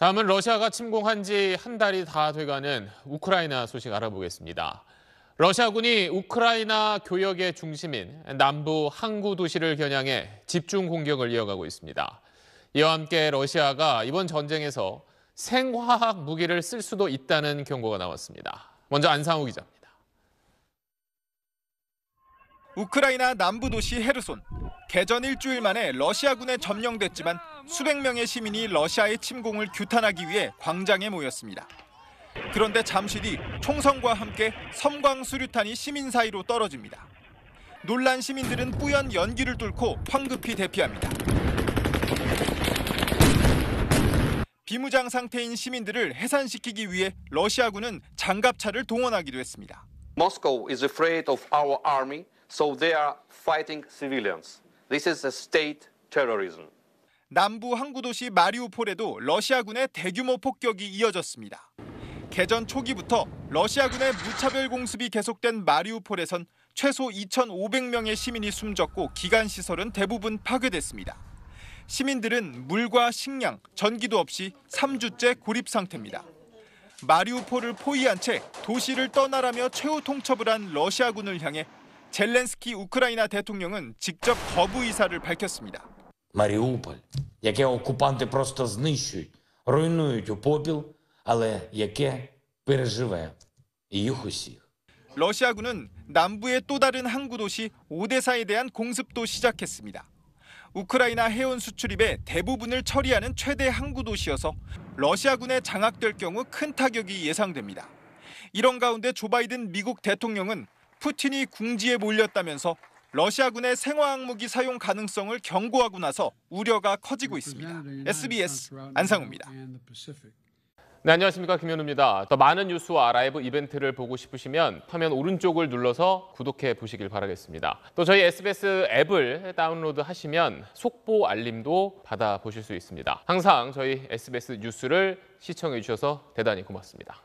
다음은 러시아가 침공한 지 한 달이 다 돼가는 우크라이나 소식 알아보겠습니다. 러시아군이 우크라이나 교역의 중심인 남부 항구 도시를 겨냥해 집중 공격을 이어가고 있습니다. 이와 함께 러시아가 이번 전쟁에서 생화학 무기를 쓸 수도 있다는 경고가 나왔습니다. 먼저 안상우 기자입니다. 우크라이나 남부 도시 헤르손. 개전 일주일 만에 러시아군에 점령됐지만 수백 명의 시민이 러시아의 침공을 규탄하기 위해 광장에 모였습니다. 그런데 잠시 뒤 총성과 함께 섬광 수류탄이 시민 사이로 떨어집니다. 놀란 시민들은 뿌연 연기를 뚫고 황급히 대피합니다. 비무장 상태인 시민들을 해산시키기 위해 러시아군은 장갑차를 동원하기도 했습니다. Moscow is afraid of our army, so they are fighting civilians. This is a state terrorism. 남부 항구 도시 마리우폴에도 러시아군의 대규모 폭격이 이어졌습니다. 개전 초기부터 러시아군의 무차별 공습이 계속된 마리우폴에선 최소 2,500명의 시민이 숨졌고 기간 시설은 대부분 파괴됐습니다. 시민들은 물과 식량, 전기도 없이 3주째 고립 상태입니다. 마리우폴을 포위한 채 도시를 떠나라며 최후 통첩을 한 러시아군을 향해 젤렌스키 우크라이나 대통령은 직접 거부 의사를 밝혔습니다. Маріуполь, яке окупанти просто знищують, руйнують у попіл, але яке переживе їх усіх. 러시아군은 남부의 또 다른 항구 도시 오데사에 대한 공습도 시작했습니다. 우크라이나 해운 수출입의 대부분을 처리하는 최대 항구 도시여서 러시아군에 장악될 경우 큰 타격이 예상됩니다. 이런 가운데 조 바이든 미국 대통령은 푸틴이 궁지에 몰렸다면서 러시아군의 생화학 무기 사용 가능성을 경고하고 나서 우려가 커지고 있습니다. SBS 안상우입니다. 네, 안녕하십니까, 김현우입니다. 더 많은 뉴스와 라이브 이벤트를 보고 싶으시면 화면 오른쪽을 눌러서 구독해 보시길 바라겠습니다. 또 저희 SBS 앱을 다운로드하시면 속보 알림도 받아보실 수 있습니다. 항상 저희 SBS 뉴스를 시청해 주셔서 대단히 고맙습니다.